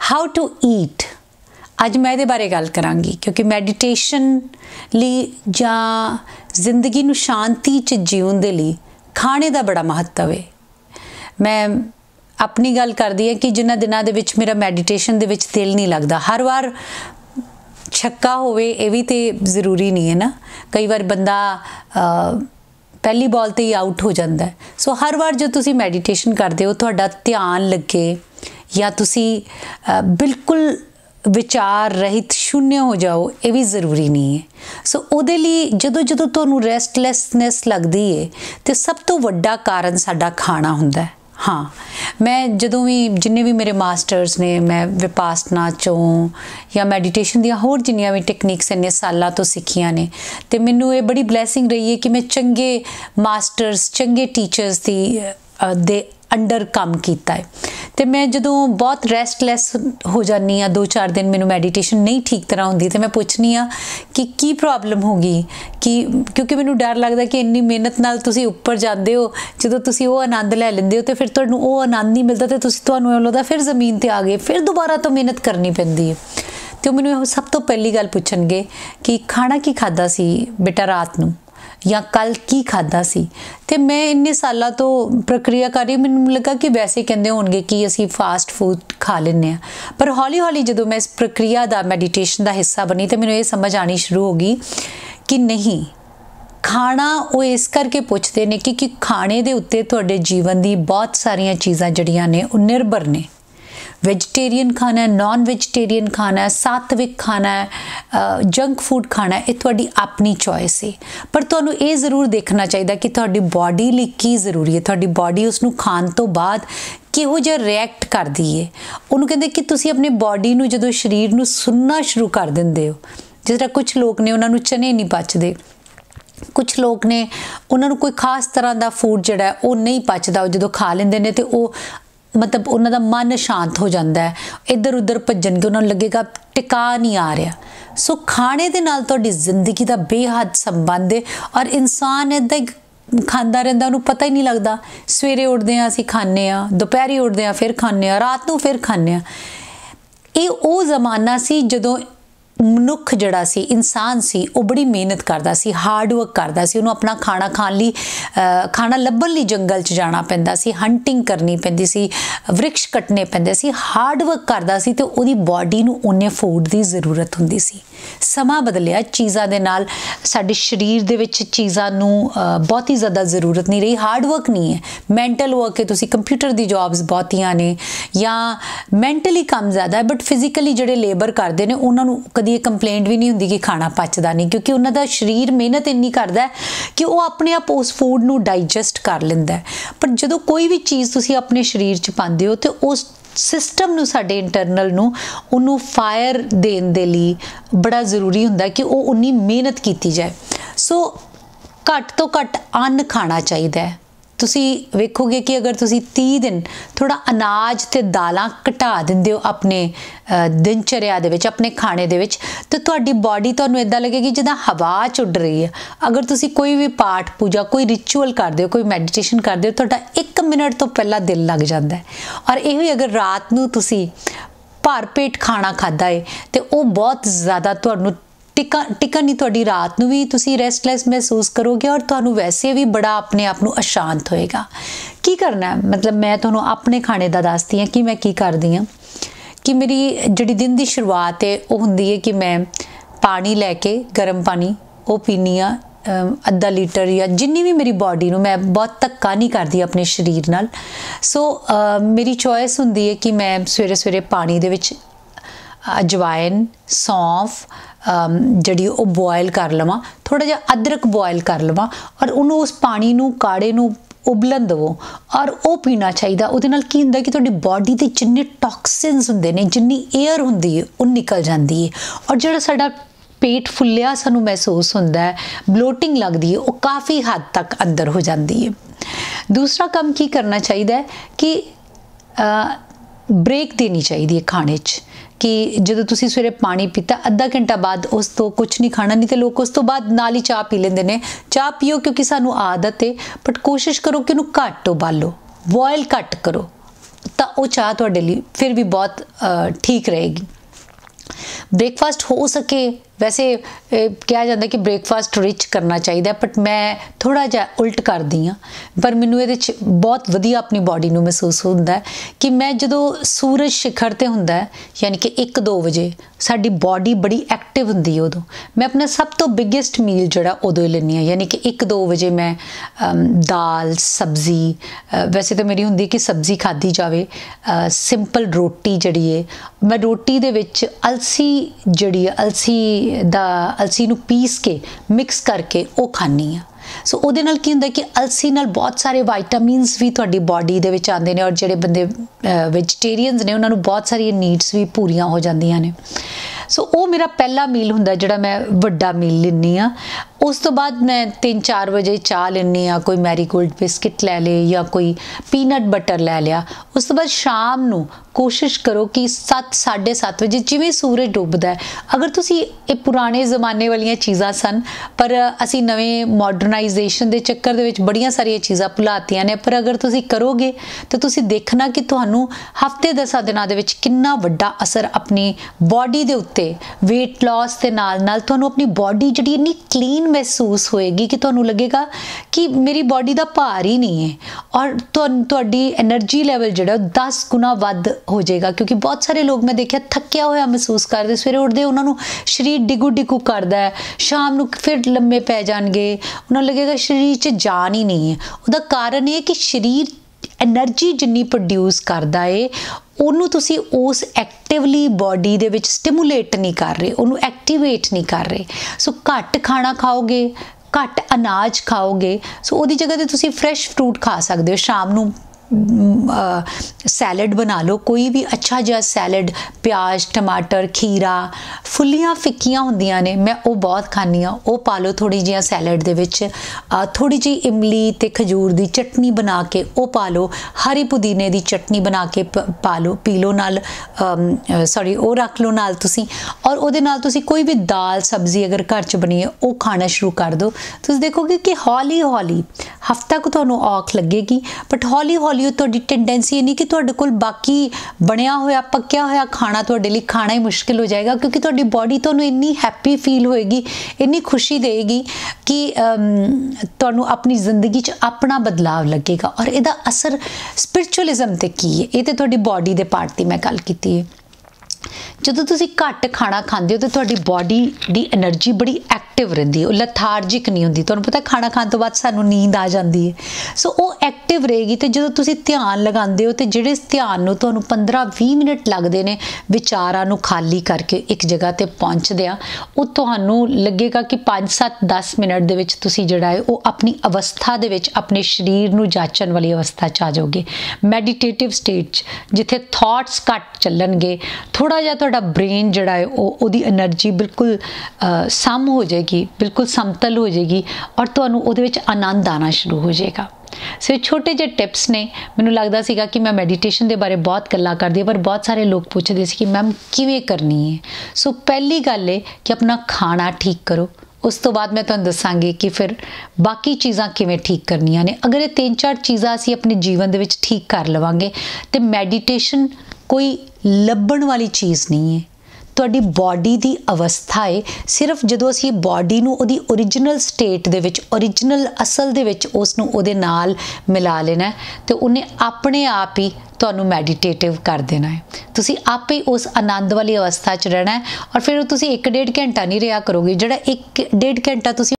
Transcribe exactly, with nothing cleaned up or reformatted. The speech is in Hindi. हाउ टू ईट अज मैं ये बारे गल करांगी क्योंकि मैडिटेशन ली जां जिंदगी नू शांति च जीवन दे लिए खाने का बड़ा महत्व है। मैं अपनी गल करदी है कि जिन्हां दिनां दे विच मेरा मैडिटेशन दे विच दिल नहीं लगदा, हर बार छक्का होवे ये भी तो जरूरी नहीं है ना, कई बार बंदा पहली बॉल तो ही आउट हो जाता है। सो हर बार जो तुसी मैडिटेशन करते हो तुहाडा ध्यान लगे या तुसी बिल्कुल विचार रहित शून्य हो जाओ ये भी जरूरी नहीं है। सो उहदे लई जदों जदों तुहानूं रेस्टलैसनेस लगदी है तो सब तो वड्डा कारण साडा खाना हुंदा है। हाँ, मैं जदों भी जिन्ने भी मेरे मास्टर्स ने मैं विपासना चों या मैडिटेशन दियां होर जिन्नियां भी टेक्निक्स इन्ने सालां तो सीखियां ने ते मैनूं ये बड़ी ब्लैसिंग रही है कि मैं चंगे मास्टर्स चंगे टीचर्स दी दे अंडर काम कीता है। तो मैं जदों बहुत रैसटलैस हो जानी हाँ, दो चार दिन मैनू मैडिटेशन नहीं ठीक तरह होंदी तो मैं पूछनी हाँ कि की प्रॉब्लम होगी, कि क्योंकि मैं डर लगता कि इन्नी मेहनत नाल तुसी उपर जाते हो जो तुसी वो आनंद लै लेंदे हो तो फिर तुहानूं वो आनंद नहीं मिलता तो तुसी तुहानूं ऐ लगदा फिर जमीन ते आ गए, फिर दोबारा तो मेहनत करनी पैंदी है। तो मैनूं सब तो पहली गल पुछणगे कि खाना की खादा सी बेटा रात नूं या कल की खादा सी। तो मैं इन्ने सालों तो प्रक्रिया कर रही, मैंने लगा कि वैसे कहते होंगे कि असी फास्ट फूड खा लेने हैं, पर हौली हौली जो मैं इस प्रक्रिया का मैडिटेशन का हिस्सा बनी तो मैंने ये समझ आनी शुरू होगी कि नहीं, खाना वो इस करके पूछते हैं कि, कि खाने के उत्ते तुहाडे जीवन की बहुत सारिया चीज़ा जड़ियां ने वो निर्भर ने। वेजिटेरियन खाना है, नॉन वेजिटेरियन खाना है, सात्विक खाना है, जंक फूड खाना है, ये तुहाडी अपनी चॉइस है। पर तुहानूं ये जरूर देखना चाहिए कि तुहाडी बॉडी लई की जरूरी है, तुहाडी बॉडी उसनूं खाण तो बाद किहो जिहा रिएक्ट करदी है। उहनूं कहंदे कि तुसीं अपने बॉडी नूं जदों शरीर नूं सुनना शुरू कर दिंदे हो, जिस तरह कुछ लोग ने उन्हां नूं चने नहीं पचदे, कुछ लोग ने उन्हां नूं कोई खास तरह का फूड जिहड़ा है वो नहीं पचदा, जदों खा लैंदे ने तो वो मतलब उन्हां दा मन शांत हो जाता है, इधर उधर भजन के उन्हां नूं लगेगा टिका नहीं आ रहा। सो खाने दे नाल तुहाडी जिंदगी दा बेहद संबंध है और इंसान इदां ही खांदा रहिंदा, उन्हूं पता ही नहीं लगदा। सवेरे उठदे आं असीं खाने आं, दुपहरी उठदे आं फिर खाने आं, रात नूं फिर खाने आं। ये वो जमाना सी जदों मनुख जड़ा सी इंसान सी वो बड़ी मेहनत करता सी, हार्ड वर्क करता सी, उन्होंने अपना खाना खाण लई खाना लभण लई जंगल च जाना पैंदा सी, हंटिंग करनी पैंदी सी, वृक्ष कटने पैंदे सी, हार्ड वर्क करता सी ते उहदी बॉडी नूं उन्ने फूड दी जरूरत हुंदी सी। समा बदलिया, चीज़ां दे नाल साडे शरीर दे विच चीज़ां नूं बहुत ही ज़्यादा जरूरत नहीं रही, हार्ड वर्क नहीं है, मैंटल वर्क है। तुसीं कंप्यूटर दी जॉब्स बहुतियां ने या मैंटली काम ज़्यादा है, बट फिजिकली जिहड़े लेबर करदे ने उन्हां नूं ये कंप्लेंट भी नहीं होंगी कि खाना पचदा नहीं, क्योंकि उन्होंने शरीर मेहनत इन्नी करता है कि वह अपने आप उस फूड को डाइजेस्ट कर लेंदा है। पर जो कोई भी चीज़ तुसीं अपने शरीर च पाते हो तो उस सिस्टम नूं साडे इंटरनल नूं उन्होंने फायर देने दे लई बड़ा जरूरी हुंदा कि वह उन्नी मेहनत की जाए। सो घट तो घट अन्न खाना चाहिए है। तुसीं वेखोगे कि अगर तुसीं तीस दिन थोड़ा अनाज ते दालां घटा दिंदे हो अपने दिनचर्या दे विच, अपने खाने दे विच, तो तुहाडी बॉडी तुहानूं इदां लगेगी जिद्दां हवा च उड़ रही है। अगर तुसीं कोई भी पाठ पूजा कोई रिचुअल करदे हो, कोई मैडिटेशन करदे हो, तुहाडा एक मिनट तो पहिलां दिल लग जांदा है। और इहो ही अगर रात नूं तुसीं भार पेट खाना खादा है तो वह बहुत ज़्यादा तुहानूं टिका टिका नहीं, तुहाडी रात नूं भी तुसीं रेस्टलैस महसूस करोगे और तुहानूं वैसे भी बड़ा अपने आप नूं अशांत होएगा। की करना है, मतलब मैं तुहानूं अपने खाने दा दसदी हां कि मैं की करदी हां कि मेरी जिहड़ी दिन दी शुरुआत है ओह हुंदी है कि मैं पानी लैके गर्म पानी ओह पीनी आ अद्धा लीटर या जिन्नी भी मेरी बॉडी नूं, मैं बहुत धक्का नहीं करदी अपने शरीर नाल। सो मेरी चॉइस हुंदी है कि मैं सवेरे सवेरे पानी दे विच अजवाइन सौंफ जड़ी वो बॉयल कर लवां, थोड़ा जिहा अदरक बॉयल कर लवां और उन्होंने उस पानी नूं काढ़े नूं उबलन दवो और वह पीना चाहिए। उहदे नाल की हुंदा कि तुहाडी बॉडी के जिन्ने टॉक्सिन्स हुंदे ने, जिन्नी एयर हुंदी है वह निकल जाती है और जिहड़ा साडा पेट फुल्लिया सानूं महसूस हुंदा है, ब्लोटिंग लगदी है, वह काफ़ी हद तक अंदर हो जाती है। दूसरा काम की करना चाहिए है कि ब्रेक देनी चाहिए खाने च, कि जदों तुसीं सवेरे पानी पीता अद्धा घंटा बाद उस तो कुछ नहीं खाना, नहीं तो लोग उस तो बाद नाल ही चाह पी लेंदे ने। चाह पीओ क्योंकि सानूं आदत है, बट कोशिश करो कि उहनूं घट उबालो, बॉयल घट करो, ਤਾਂ ਉਹ ਚਾਹ ਤੁਹਾਡੇ ਲਈ ਫਿਰ ਵੀ ਬਹੁਤ ठीक रहेगी। ब्रेकफास्ट हो सके, वैसे कहा जाता कि ब्रेकफास्ट रिच करना चाहिए, बट मैं थोड़ा जा उल्ट कर दी हाँ, पर मैनू ये बहुत वधिया अपनी बॉडी में महसूस होता है कि मैं जो सूरज शिखर ते होंदा है यानी कि एक दो बजे साड़ी बॉडी बड़ी एक्टिव होंदी, उदों मैं अपना सब तो बिगेस्ट मील जड़ा उदों ही लैनी है, यानी कि एक दो बजे मैं दाल सब्जी, वैसे तो मेरी होंदी कि सब्जी खाधी जावे, सिंपल रोटी जड़ी है, मैं रोटी दे विच अलसी जड़ी है, अलसी दा अलसी नूं पीस के मिक्स करके वो खानी है। सो उहदे नाल की हुंदा कि अलसी नाल बहुत सारे वाइटामीन्स भी तुहाडी बॉडी दे विच आंदे ने और जिहड़े बंदे वेजिटेरियंस ने उन्हां नूं बहुत सारी नीड्स भी पूरियां हो जांदियां ने। सो वो मेरा पहला मील हुंदा जिहड़ा मैं वड्डा मील लेनी आ। उस तो बाद मैं तीन चार बजे चाह लेनी आ, कोई मैरीगोल्ड बिस्किट लै ले या कोई पीनट बटर लै लिया। उस तो बाद शाम नू कोशिश करो कि सत्त साढ़े सत्त बजे जिवें सूरज डुबदा है, अगर तुसीं इह पुराने जमाने वाली चीज़ां सन पर असीं नवें मॉडर्नाइजेशन के चक्कर दे विच बड़ियां सारियां चीज़ां भुलातियां ने, पर अगर तुसीं करोगे तो तुसीं देखना कि तुहानूं हफ्ते दसां दिनां दे विच किन्ना वड्डा असर अपनी बॉडी दे उत्ते वेट लॉस के नाल नाल तुहानूं अपनी बॉडी जिहड़ी इन्नी क्लीन महसूस होएगी कि तुहानूं लगेगा कि मेरी बॉडी का भार ही नहीं है और तुहाडी एनर्जी लैवल जिहड़ा दस गुना वध हो जाएगा, क्योंकि बहुत सारे लोग मैं देखिया थक्या होया महसूस करते, सवेरे उठते उन्होंने शरीर डिगू डिगू करता है, शाम को फिर लंबे पै जाएंगे, उन्होंने लगेगा शरीर च जान ही नहीं है। उसदा कारण ये कि शरीर एनर्जी जिन्नी प्रोड्यूस करता है उन्होंने तुसी उस एक्टिवली बॉडी दे विच स्टिमुलेट नहीं कर रहे, उन्होंने एक्टिवेट नहीं कर रहे। सो घट खाना खाओगे, घट अनाज खाओगे, सो उहदी जगह ते तुसी फ्रैश फ्रूट खा सकते हो। शाम नूं सैलड बना लो, कोई भी अच्छा जिहा सैलड, प्याज टमाटर खीरा, फुलियाँ फिक्कियाँ होंदियां ने मैं वो बहुत खानी हाँ, वो पा लो थोड़ी जी सैलड दे विच, थोड़ी जी इमली ते खजूर दी चटनी बना के वो पा लो, हरी पुदीने दी चटनी बना के पा लो पी लो नाल, सॉरी वो रख लो नाल तुसी, और उहदे नाल तुसी कोई भी दाल सब्जी अगर घर च बनी है वो खाना शुरू कर दो। तुसी देखोगे कि हौली हौली हफ्ता को तुहानूं औख लगेगी, बट हौली हौली ਤੁਹਾਡੀ टेंडेंसी नहीं कि ਤੁਹਾਡੇ ਕੋਲ बाकी ਬਣਿਆ ਹੋਇਆ ਪੱਕਿਆ ਹੋਇਆ ਖਾਣਾ ਤੁਹਾਡੇ ਲਈ ਖਾਣਾ ਹੀ ਮੁਸ਼ਕਿਲ ਹੋ ਜਾਏਗਾ, क्योंकि ਤੁਹਾਡੀ बॉडी ਤੁਹਾਨੂੰ ਇੰਨੀ हैप्पी फील ਹੋਏਗੀ, ਇੰਨੀ खुशी देगी कि ਤੁਹਾਨੂੰ ਆਪਣੀ ਜ਼ਿੰਦਗੀ 'ਚ अपना बदलाव लगेगा। और ਇਹਦਾ असर स्पिरिचुअलिज्म ਤੇ ਕੀ ਹੈ, ਇਹ ਤੇ ਤੁਹਾਡੀ बॉडी ਦੇ पार्ट की मैं गल की है। ਜਦੋਂ ਤੁਸੀਂ ਘੱਟ ਖਾਣਾ ਖਾਂਦੇ ਹੋ ਤਾਂ ਤੁਹਾਡੀ ਬੋਡੀ ਦੀ એનર્ਜੀ ਬੜੀ ਐਕਟਿਵ ਰਹਿੰਦੀ ਹੈ, ਉਹ ਲਥਾਰਜਿਕ ਨਹੀਂ ਹੁੰਦੀ। ਤੁਹਾਨੂੰ ਪਤਾ ਖਾਣਾ ਖਾਣ ਤੋਂ ਬਾਅਦ ਸਾਨੂੰ ਨੀਂਦ ਆ ਜਾਂਦੀ ਹੈ, ਸੋ ਉਹ ਐਕਟਿਵ ਰਹੇਗੀ। ਤੇ ਜਦੋਂ ਤੁਸੀਂ ਧਿਆਨ ਲਗਾਉਂਦੇ ਹੋ ਤੇ ਜਿਹੜੇ ਧਿਆਨ ਨੂੰ ਤੁਹਾਨੂੰ पंद्रह बीस ਮਿੰਟ ਲੱਗਦੇ ਨੇ ਵਿਚਾਰਾਂ ਨੂੰ ਖਾਲੀ ਕਰਕੇ ਇੱਕ ਜਗ੍ਹਾ ਤੇ ਪਹੁੰਚਦੇ ਆ, ਉਹ ਤੁਹਾਨੂੰ ਲੱਗੇਗਾ ਕਿ पाँच सात दस ਮਿੰਟ ਦੇ ਵਿੱਚ ਤੁਸੀਂ ਜਿਹੜਾ ਹੈ ਉਹ ਆਪਣੀ ਅਵਸਥਾ ਦੇ ਵਿੱਚ ਆਪਣੇ ਸਰੀਰ ਨੂੰ ਜਾਚਣ ਵਾਲੀ ਅਵਸਥਾ ਚ ਆ ਜਾਓਗੇ, ਮੈਡੀਟੇਟਿਵ ਸਟੇਟ ਜਿੱਥੇ ਥਾਟਸ ਘੱਟ ਚੱਲਣਗੇ, ਥੋੜਾ ਜਿਹਾ ਤੁਹਾਡਾ ब्रेन जड़ा है ਉਹਦੀ एनर्जी बिल्कुल सम हो जाएगी, बिल्कुल समतल हो जाएगी और ਤੁਹਾਨੂੰ ਉਹਦੇ ਵਿੱਚ आनंद आना शुरू हो जाएगा। सो छोटे जे टिप्स ने, मैनू लगता सीगा कि मैं मैडिटेशन के बारे बहुत गल्लां करदी, पर बहुत सारे लोग पूछते सी कि मैम किवें करनी है। सो पहली गल है कि अपना खाना ठीक करो, उस तो बाद मैं तुहानूं दसांगी कि फिर बाकी चीज़ां किवें ठीक करनियां ने। अगर ये तीन चार चीज़ां असीं अपने जीवन दे विच ठीक कर लवांगे तो मैडिटेशन कोई ਲੱਭਣ वाली चीज़ नहीं है, ਤੁਹਾਡੀ बॉडी ਦੀ ਅਵਸਥਾ ਹੈ। सिर्फ ਜਦੋਂ ਅਸੀਂ बॉडी ਨੂੰ ਉਹਦੀ ओरिजिनल स्टेट ਦੇ ਵਿੱਚ ओरिजिनल ਅਸਲ ਦੇ ਵਿੱਚ ਉਸ ਨੂੰ ਉਹਦੇ ਨਾਲ ਮਿਲਾ ਲੈਣਾ ਤੇ ਉਹਨੇ ਆਪਣੇ ਆਪ ਹੀ ਤੁਹਾਨੂੰ ਮੈਡੀਟੇਟਿਵ कर देना है। ਤੁਸੀਂ ਆਪੇ उस आनंद वाली अवस्था 'ਚ ਰਹਿਣਾ है और फिर ਤੁਸੀਂ एक डेढ़ घंटा नहीं ਰਿਹਾ ਕਰੋਗੇ, ਜਿਹੜਾ एक डेढ़ घंटा ਤੁਸੀਂ